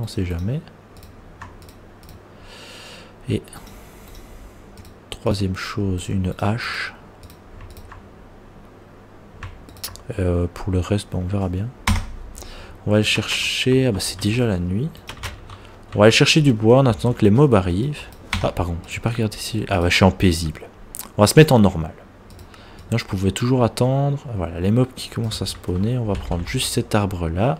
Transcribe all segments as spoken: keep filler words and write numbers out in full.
on sait jamais. Et troisième chose, une hache. Euh, pour le reste, bon, on verra bien. On va aller chercher... Ah bah c'est déjà la nuit. On va aller chercher du bois en attendant que les mobs arrivent. Ah pardon, je vais pas regarder si... Ah bah je suis en paisible. On va se mettre en normal. Non, je pouvais toujours attendre. Voilà, les mobs qui commencent à spawner. On va prendre juste cet arbre là.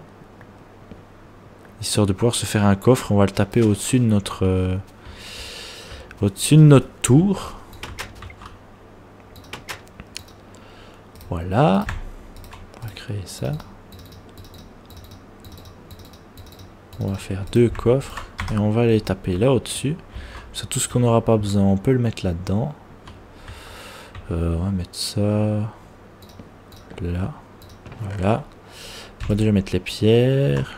Histoire de pouvoir se faire un coffre. On va le taper au-dessus de notre... Euh, au-dessus de notre tour. Voilà. On va créer ça. On va faire deux coffres. Et on va les taper là au-dessus. C'est tout ce qu'on n'aura pas besoin. On peut le mettre là-dedans. Euh, on va mettre ça là, voilà. On va déjà mettre les pierres.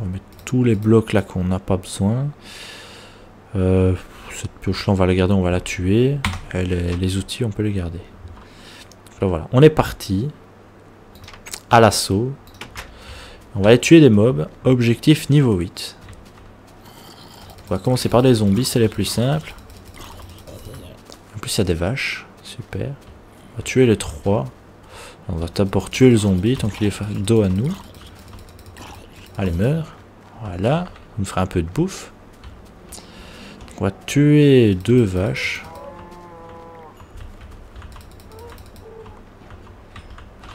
On va mettre tous les blocs là qu'on n'a pas besoin. Euh, cette pioche là, on va la garder, on va la tuer. Et les, les outils, on peut les garder. Là, voilà, on est parti à l'assaut. On va aller tuer des mobs. Objectif niveau huit. On va commencer par des zombies, c'est les plus simples. En plus, il y a des vaches. Super. On va tuer les trois. On va d'abord tuer le zombie tant qu'il est dos à nous. Allez, meurs. Voilà. On me fera un peu de bouffe. On va tuer deux vaches.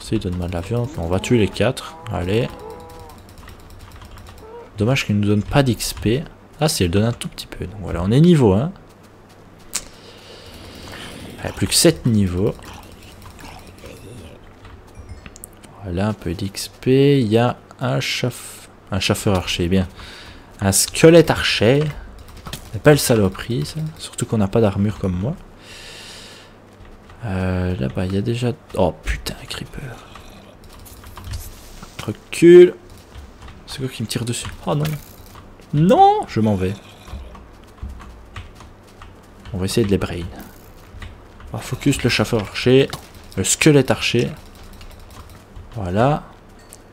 Ça, il donne mal de la viande. On va tuer les quatre. Allez. Dommage qu'il ne nous donne pas d'X P. Ah, si, il donne un tout petit peu. Donc voilà, on est niveau un. Allez, plus que sept niveaux. Voilà, un peu d'X P. Il y a un chaf... un chauffeur archer, bien. Un squelette archer. C'est pas le saloperie, ça. Surtout qu'on n'a pas d'armure comme moi. Euh, Là-bas, il y a déjà... Oh putain, un creeper. Recule. C'est quoi qui me tire dessus? Oh non. Non, je m'en vais. On va essayer de les brain. On va focus le chauffeur archer, le squelette archer. Voilà.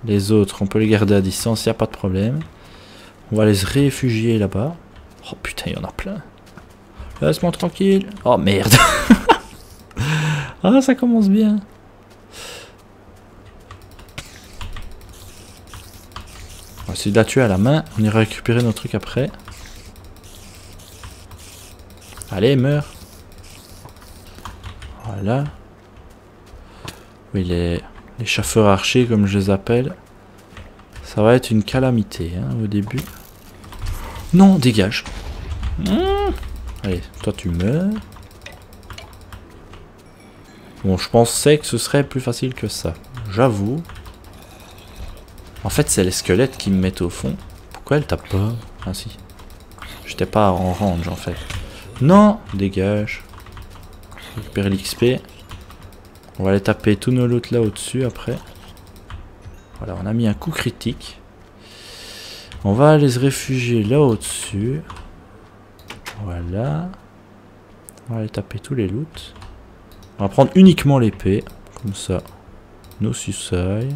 Les autres, on peut les garder à distance, il n'y a pas de problème. On va les réfugier là-bas. Oh putain, il y en a plein. Laisse-moi tranquille. Oh merde. Ah, ça commence bien. On va essayer de la tuer à la main. On ira récupérer nos trucs après. Allez, meurs. Voilà. Oui, les, les chauffeurs archers, comme je les appelle, ça va être une calamité hein, au début. Non, dégage. Mmh. Allez, toi tu meurs. Bon, je pensais que ce serait plus facile que ça. J'avoue. En fait, c'est les squelettes qui me mettent au fond. Pourquoi elle tape pas? Ah si. J'étais pas en range en fait. Non, dégage. Récupérer l'X P. On va aller taper tous nos loot là au-dessus après. Voilà, on a mis un coup critique. On va aller se réfugier là au-dessus. Voilà. On va aller taper tous les loot. On va prendre uniquement l'épée. Comme ça. No suicide.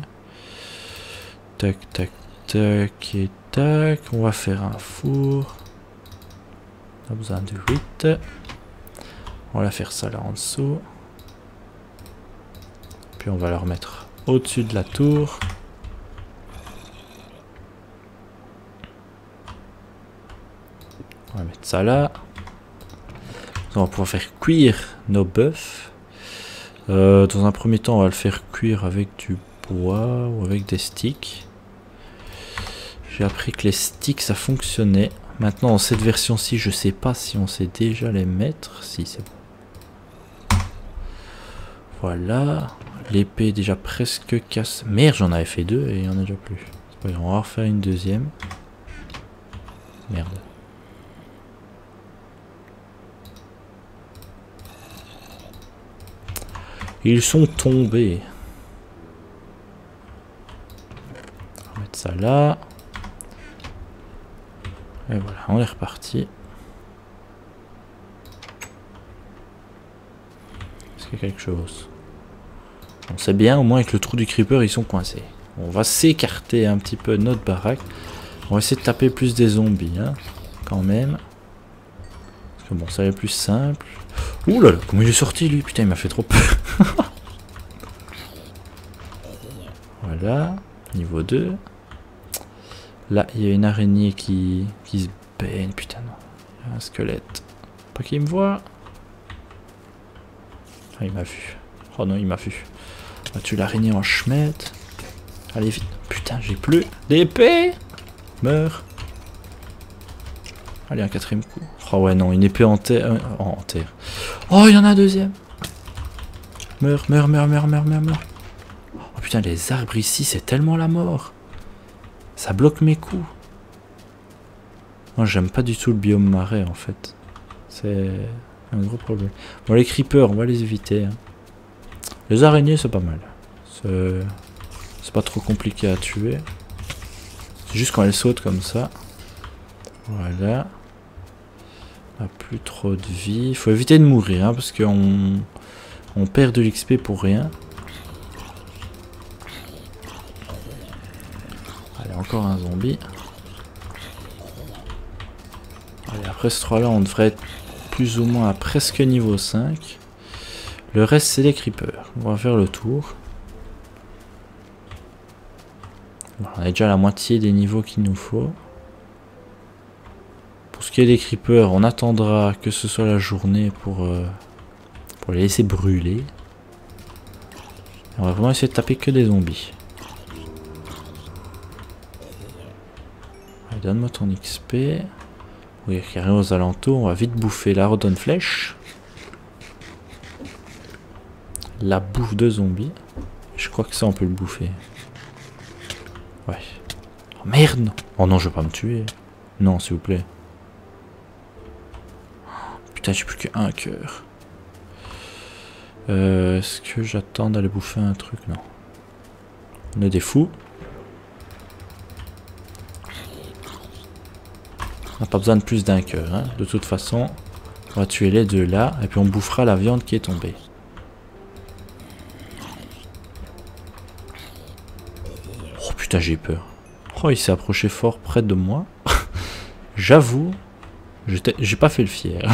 Tac, tac, tac et tac. On va faire un four. On a besoin de huit. On va faire ça là en dessous. Puis on va le remettre au-dessus de la tour. On va mettre ça là. On va pouvoir faire cuire nos bœufs. Euh, dans un premier temps, on va le faire cuire avec du bois ou avec des sticks. J'ai appris que les sticks, ça fonctionnait. Maintenant, dans cette version-ci, je sais pas si on sait déjà les mettre. Si, c'est bon. Voilà, l'épée est déjà presque cassée. Merde, j'en avais fait deux et il y en a déjà plus. C'est pas grave, on va refaire une deuxième. Merde. Ils sont tombés. On va mettre ça là. Et voilà, on est reparti. Est-ce qu'il y a quelque chose? On sait bien, au moins avec le trou du creeper, ils sont coincés. On va s'écarter un petit peu de notre baraque. On va essayer de taper plus des zombies, hein, quand même. Parce que bon, ça va être plus simple. Ouh là là, comment il est sorti lui? Putain, il m'a fait trop peur. Voilà, niveau deux. Là, il y a une araignée qui, qui se baigne. Putain, non. Il y a un squelette. Pas qu'il me voit. Ah, il m'a vu. Oh non, il m'a vu. On va tuer l'araignée en chemette. Allez, vite. Putain, j'ai plus d'épée. Meurs. Allez, un quatrième coup. Oh ouais, non, une épée en terre. Oh, en terre. Oh, il y en a un deuxième. Meurs, meurs, meurs, meurs, meurs, meurs, meurs. Oh putain, les arbres ici, c'est tellement la mort. Ça bloque mes coups. Moi, j'aime pas du tout le biome marais, en fait. C'est un gros problème. Bon, les creepers, on va les éviter. Hein. Les araignées, c'est pas mal. C'est pas trop compliqué à tuer. C'est juste quand elles sautent comme ça. Voilà. On a plus trop de vie. Il faut éviter de mourir, hein, parce qu'on on perd de l'X P pour rien. Allez, encore un zombie. Allez, après ce trois là, on devrait être plus ou moins à presque niveau cinq. Le reste, c'est les creepers. On va faire le tour. Bon, on a déjà la moitié des niveaux qu'il nous faut. Pour ce qui est des creepers, on attendra que ce soit la journée pour, euh, pour les laisser brûler. Et on va vraiment essayer de taper que des zombies. Allez, donne-moi ton X P. Oui, il y a rien aux alentours. On va vite bouffer la redonne flèche. La bouffe de zombie. Je crois que ça, on peut le bouffer. Ouais. Oh merde! Oh non, je vais pas me tuer. Non, s'il vous plaît. Putain, j'ai plus qu'un cœur. Euh, Est-ce que j'attends d'aller bouffer un truc? Non. On est des fous. On n'a pas besoin de plus d'un cœur. Hein. De toute façon, on va tuer les deux là. Et puis on bouffera la viande qui est tombée. J'ai peur. Oh, il s'est approché fort près de moi. J'avoue, j'ai pas fait le fier.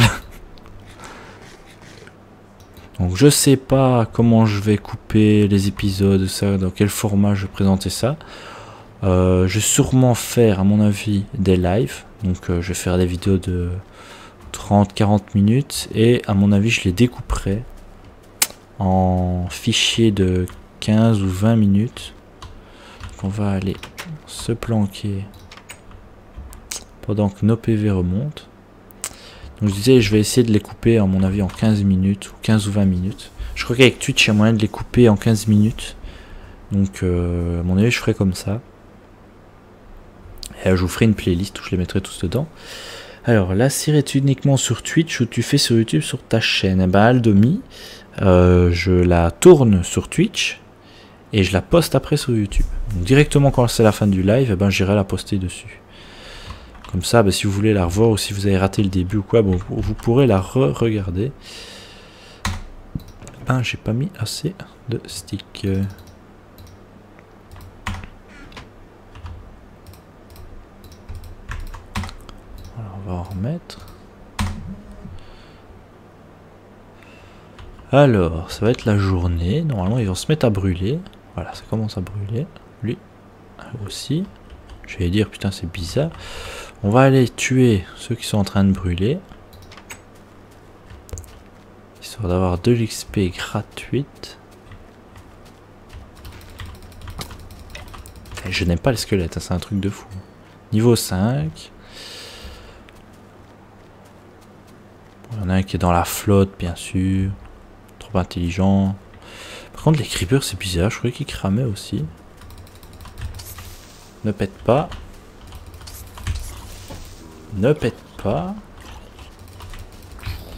Donc je sais pas comment je vais couper les épisodes, ça, dans quel format je vais présenter ça. Euh, je vais sûrement faire, à mon avis, des lives. Donc euh, je vais faire des vidéos de trente à quarante minutes. Et à mon avis, je les découperai en fichiers de quinze ou vingt minutes. On va aller se planquer pendant que nos P V remontent. Donc je disais, je vais essayer de les couper à mon avis en quinze minutes ou quinze ou vingt minutes. Je crois qu'avec Twitch, il y a moyen de les couper en quinze minutes. Donc euh, à mon avis, je ferai comme ça. Et là, je vous ferai une playlist où je les mettrai tous dedans. Alors, la série est uniquement sur Twitch ou tu fais sur YouTube sur ta chaîne? Et ben, Aldomi, euh, je la tourne sur Twitch. Et je la poste après sur YouTube. Donc directement quand c'est la fin du live, eh ben, j'irai la poster dessus. Comme ça, ben, si vous voulez la revoir ou si vous avez raté le début ou quoi, bon, vous pourrez la re-regarder. Ben, j'ai pas mis assez de sticks. Alors, on va en remettre. Alors, ça va être la journée. Normalement, ils vont se mettre à brûler. Voilà, ça commence à brûler. Lui aussi. Je vais dire, putain, c'est bizarre. On va aller tuer ceux qui sont en train de brûler. Histoire d'avoir de l'X P gratuite. Et je n'aime pas les squelettes, hein, c'est un truc de fou. Niveau cinq. Bon, il y en a un qui est dans la flotte, bien sûr. Trop intelligent. Par contre les creepers c'est bizarre, je croyais qu'ils cramaient aussi. Ne pète pas. Ne pète pas.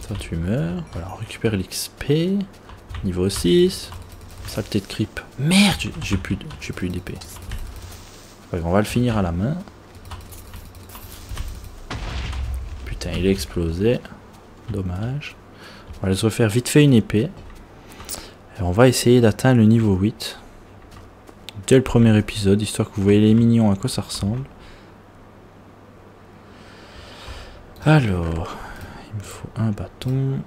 Ça tu meurs. Voilà, on récupère l'X P. Niveau six. Saleté de creep. Merde, j'ai plus j'ai plus d'épée. Ouais, on va le finir à la main. Putain, il a explosé. Dommage. On va se refaire vite fait une épée. Et on va essayer d'atteindre le niveau huit dès le premier épisode, histoire que vous voyez les minions à quoi ça ressemble. Alors, il me faut un bâton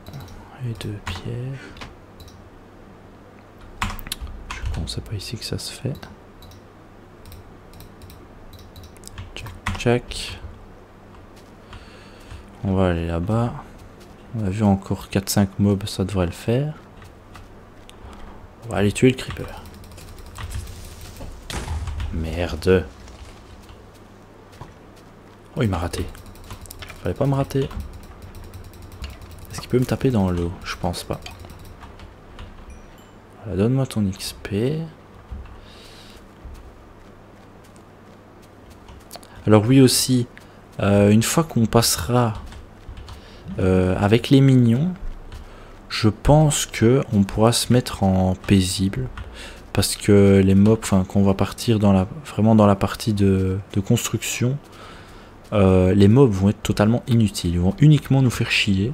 et deux pierres. Je pense que c'est pas ici que ça se fait. Tchac, tchac. On va aller là-bas. On a vu encore quatre cinq mobs, ça devrait le faire. On va aller tuer le creeper. Merde. Oh, il m'a raté. Fallait pas me rater. Est-ce qu'il peut me taper dans l'eau? Je pense pas. Voilà, donne-moi ton X P. Alors oui aussi, euh, une fois qu'on passera euh, avec les mignons, je pense que on pourra se mettre en paisible. Parce que les mobs, enfin, qu'on va partir dans la, vraiment dans la partie de, de construction, euh, les mobs vont être totalement inutiles. Ils vont uniquement nous faire chier.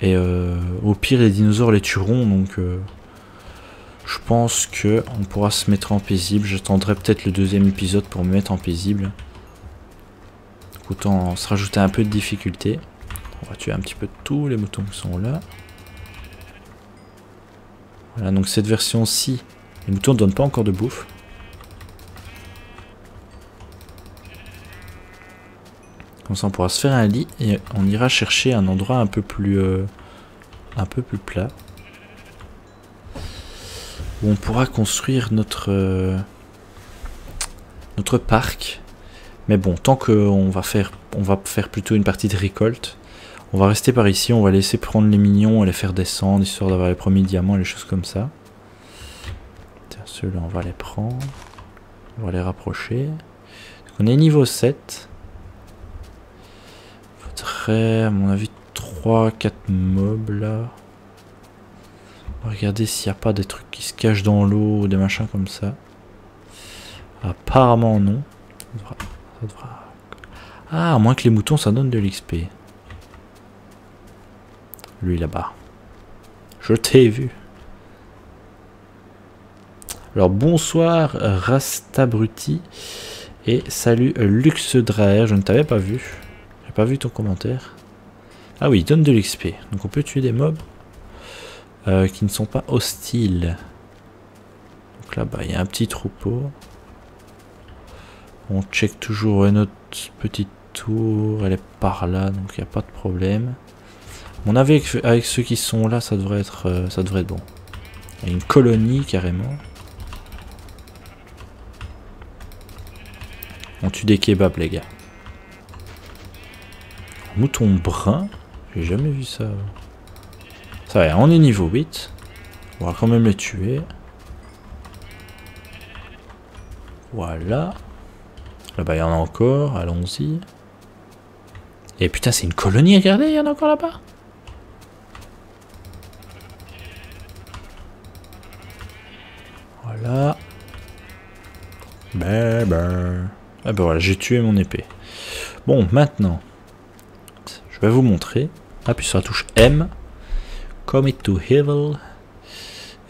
Et euh, au pire, les dinosaures les tueront. Donc, euh, je pense que on pourra se mettre en paisible. J'attendrai peut-être le deuxième épisode pour me mettre en paisible. Donc, autant se rajouter un peu de difficulté. On va tuer un petit peu de tous les moutons qui sont là. Voilà, donc cette version-ci. Les moutons ne donnent pas encore de bouffe. Comme ça on pourra se faire un lit et on ira chercher un endroit un peu plus euh, un peu plus plat. Où on pourra construire notre, euh, notre parc. Mais bon, tant qu'on va faire on va faire plutôt une partie de récolte. On va rester par ici, on va laisser prendre les mignons et les faire descendre, histoire d'avoir les premiers diamants et les choses comme ça. Ceux-là, on va les prendre. On va les rapprocher. Donc, on est niveau sept. Il faudrait, à mon avis, trois quatre mobs là. On va regarder s'il n'y a pas des trucs qui se cachent dans l'eau ou des machins comme ça. Apparemment, non. Ça devra, ça devra... Ah, à moins que les moutons, ça donne de l'X P. Lui là-bas. Je t'ai vu. Alors bonsoir Rastabruti et salut Luxdraer, je ne t'avais pas vu, j'ai pas vu ton commentaire. Ah oui, il donne de l'X P, donc on peut tuer des mobs euh, qui ne sont pas hostiles. Donc là-bas il y a un petit troupeau. On check toujours notre petite tour, elle est par là, donc il n'y a pas de problème. Mon avis avec ceux qui sont là, ça devrait être, ça devrait être bon. Il y a une colonie carrément. On tue des kebabs, les gars. Mouton brun. J'ai jamais vu ça. Ça va, on est niveau huit. On va quand même les tuer. Voilà. Là-bas, il y en a encore. Allons-y. Et putain, c'est une colonie. Regardez, il y en a encore là-bas. Voilà. Bébé. Ah ben voilà, j'ai tué mon épée. Bon, maintenant, je vais vous montrer. Appuie sur la touche M. Commit to Evil.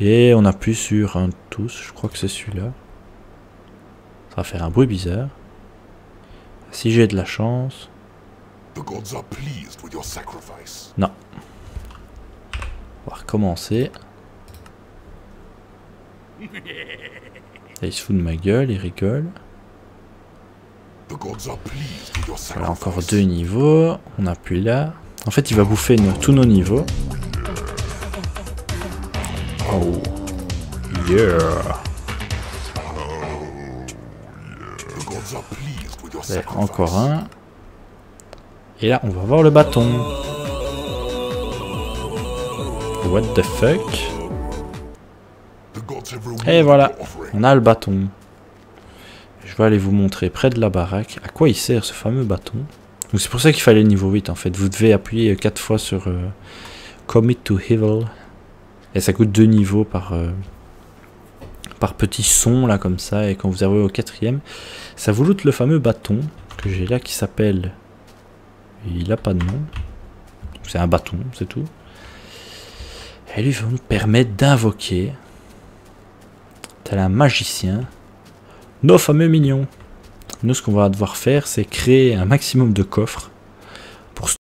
Et on appuie sur un tous, je crois que c'est celui-là. Ça va faire un bruit bizarre. Si j'ai de la chance. Non. On va recommencer. Là, il se fout de ma gueule, il rigole. Voilà, encore deux niveaux, on appuie là. En fait, il va bouffer nos, tous nos niveaux. Oh, yeah. Là, encore un. Et là, on va voir le bâton. What the fuck? Et voilà, on a le bâton. Je vais aller vous montrer près de la baraque à quoi il sert ce fameux bâton. Donc c'est pour ça qu'il fallait le niveau huit en fait. Vous devez appuyer quatre fois sur euh, Commit to Evil. Et ça coûte deux niveaux par, euh, par petit son là comme ça. Et quand vous arrivez au quatrième, ça vous loot le fameux bâton que j'ai là qui s'appelle... Il n'a pas de nom. C'est un bâton, c'est tout. Et lui va nous permettre d'invoquer, tel un magicien, nos fameux mignons. Nous, ce qu'on va devoir faire, c'est créer un maximum de coffres pour